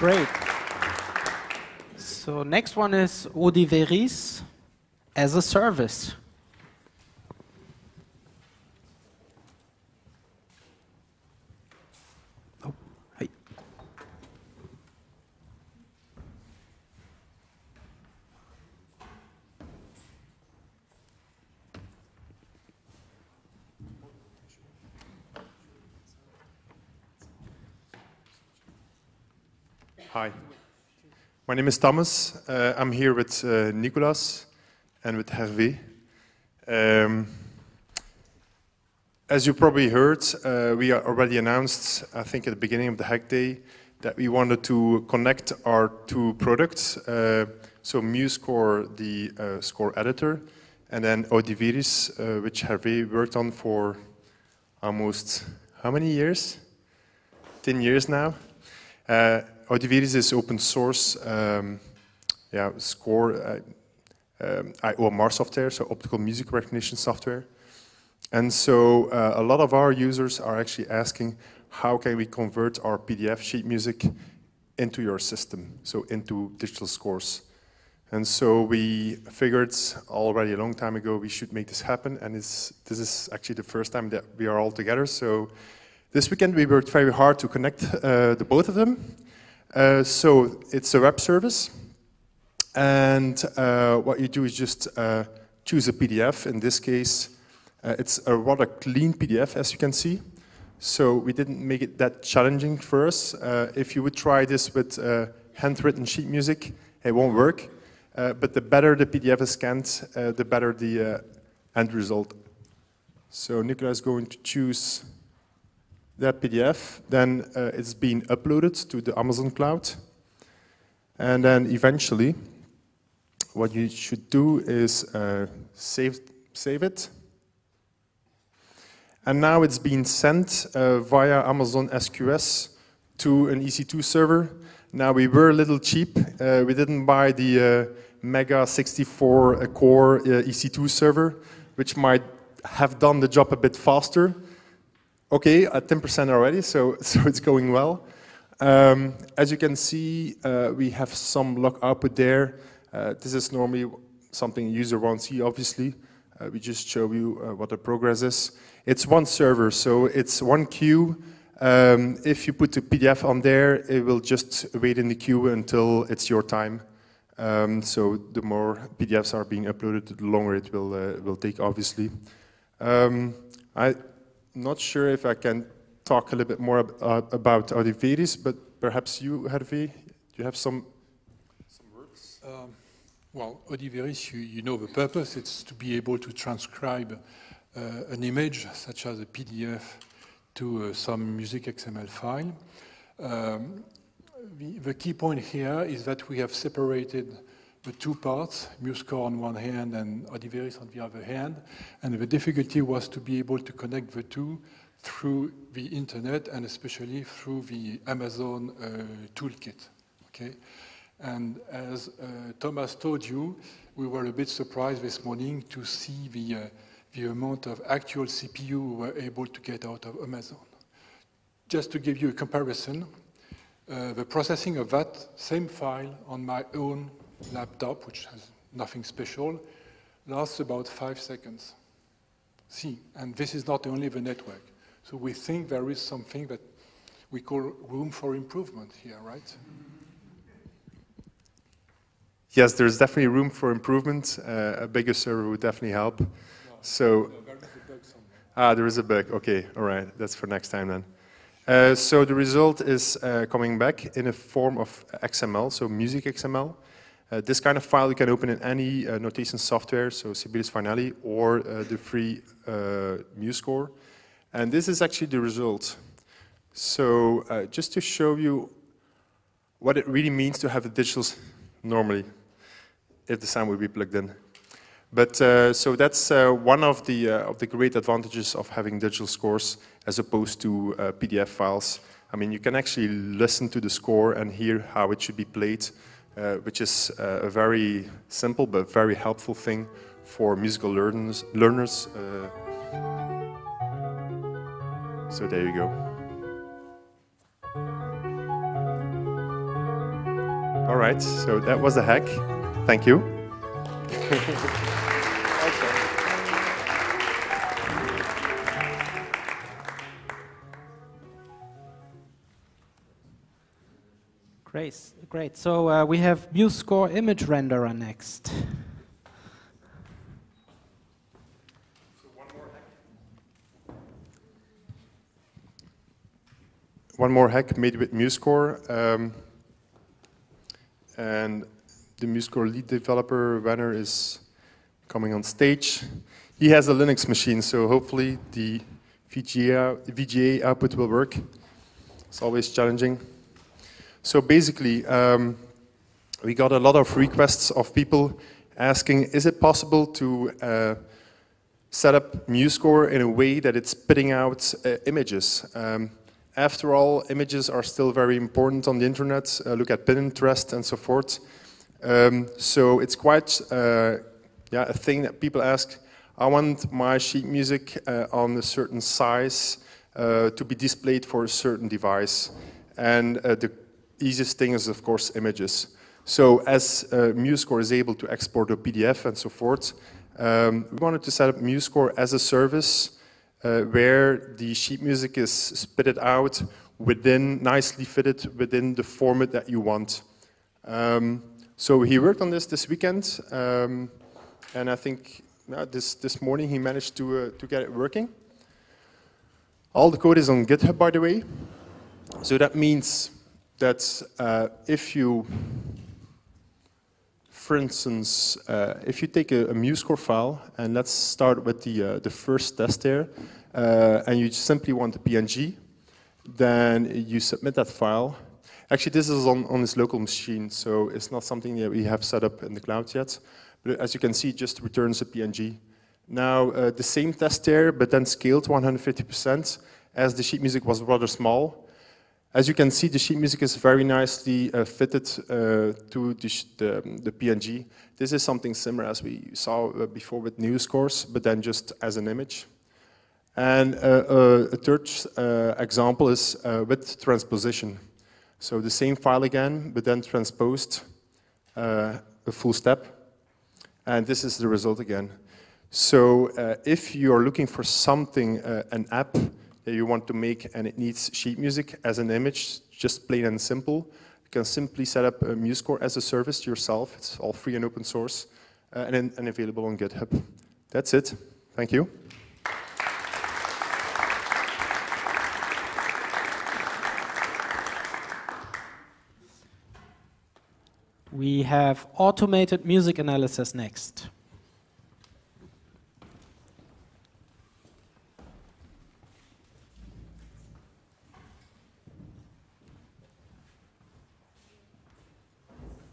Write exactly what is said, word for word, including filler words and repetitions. Great. So next one is Audiveris as a service. Oh, hi. Hi. My name is Thomas. Uh, I'm here with uh, Nicolas and with Hervé. Um, as you probably heard, uh, we already announced, I think at the beginning of the Hack Day, that we wanted to connect our two products. Uh, so MuseScore, the uh, score editor, and then Audiveris, uh, which Hervé worked on for almost, how many years? ten years now. Uh, Audiveris is open source um, yeah, score uh, um, I O M R software, so optical music recognition software. And so uh, a lot of our users are actually asking, how can we convert our P D F sheet music into your system, so into digital scores? And so we figured already a long time ago we should make this happen, and it's, this is actually the first time that we are all together. So this weekend we worked very hard to connect uh, the both of them. Uh, so it's a web service, and uh, what you do is just uh, choose a P D F. In this case, uh, it's a rather clean P D F, as you can see. So we didn't make it that challenging for us. Uh, if you would try this with uh, handwritten sheet music, it won't work. Uh, but the better the P D F is scanned, uh, the better the uh, end result. So Nicolas is going to choose that P D F, then uh, it's being uploaded to the Amazon Cloud. And then eventually, what you should do is uh, save, save it. And now it's being sent uh, via Amazon S Q S to an E C two server. Now we were a little cheap. Uh, we didn't buy the uh, mega sixty-four core uh, E C two server, which might have done the job a bit faster. Okay, at ten percent already, so, so it's going well. Um, as you can see, uh, we have some log output there. Uh, this is normally something a user won't see, obviously. Uh, we just show you uh, what the progress is. It's one server, so it's one queue. Um, if you put the P D F on there, it will just wait in the queue until it's your time. Um, so the more P D Fs are being uploaded, the longer it will, uh, will take, obviously. Um, I, Not sure if I can talk a little bit more ab uh, about Audiveris, but perhaps you, Hervé, do you have some, some words? Um, well, Audiveris, you, you know the purpose. It's to be able to transcribe uh, an image, such as a P D F, to uh, some Music X M L file. Um, the, the key point here is that we have separated the two parts, MuseScore on one hand and Audiveris on the other hand, and the difficulty was to be able to connect the two through the internet and especially through the Amazon uh, toolkit. Okay? And as uh, Thomas told you, we were a bit surprised this morning to see the, uh, the amount of actual C P U we were able to get out of Amazon. Just to give you a comparison, uh, the processing of that same file on my own laptop, which has nothing special, lasts about five seconds. See, and this is not only the network. So we think there is something that we call room for improvement here, right? Yes, there's definitely room for improvement. Uh, a bigger server would definitely help. No, so, no, there is a bug somewhere. Ah, there is a bug. Okay, all right. That's for next time then. Uh, so the result is uh, coming back in a form of X M L, so Music X M L. Uh, this kind of file you can open in any uh, notation software, so Sibelius, Finale, or uh, the free uh, MuseScore. And this is actually the result. So uh, just to show you what it really means to have the digitals normally, if the sound would be plugged in. But uh, so that's uh, one of the, uh, of the great advantages of having digital scores as opposed to uh, P D F files. I mean, you can actually listen to the score and hear how it should be played. Uh, which is uh, a very simple but very helpful thing for musical learners. learners uh. So there you go. All right, so that was a hack. Thank you. Great, great. So uh, we have MuseScore image renderer next. One more hack made with MuseScore, um, and the MuseScore lead developer, Werner, is coming on stage. He has a Linux machine, so hopefully the V G A, V G A output will work. It's always challenging. So basically, um, we got a lot of requests of people asking, is it possible to uh, set up MuseScore in a way that it's spitting out uh, images? Um, After all, images are still very important on the internet. Uh, look at Pinterest and so forth. Um, so it's quite uh, yeah, a thing that people ask, I want my sheet music uh, on a certain size uh, to be displayed for a certain device. And uh, the easiest thing is, of course, images. So as uh, MuseScore is able to export a P D F and so forth, um, we wanted to set up MuseScore as a service Uh, where the sheet music is spitted out within, nicely fitted within the format that you want. Um, so he worked on this this weekend, um, and I think uh, this, this morning he managed to, uh, to get it working. All the code is on GitHub, by the way. So that means that uh, if you, for instance, uh, if you take a, a MuseScore file, and let's start with the, uh, the first test there, uh, and you simply want a P N G, then you submit that file. Actually, this is on, on this local machine, so it's not something that we have set up in the cloud yet. But as you can see, it just returns a P N G. Now, uh, the same test there, but then scaled one hundred fifty percent, as the sheet music was rather small. As you can see, the sheet music is very nicely uh, fitted uh, to the, the, the P N G. This is something similar as we saw uh, before with MuseScore, but then just as an image. And uh, uh, a third uh, example is uh, with transposition. So the same file again, but then transposed uh, a full step. And this is the result again. So uh, if you're looking for something, uh, an app, that you want to make and it needs sheet music as an image, just plain and simple, you can simply set up a MuseScore as a service yourself. It's all free and open source uh, and, and available on GitHub. That's it. Thank you. We have automated music analysis next.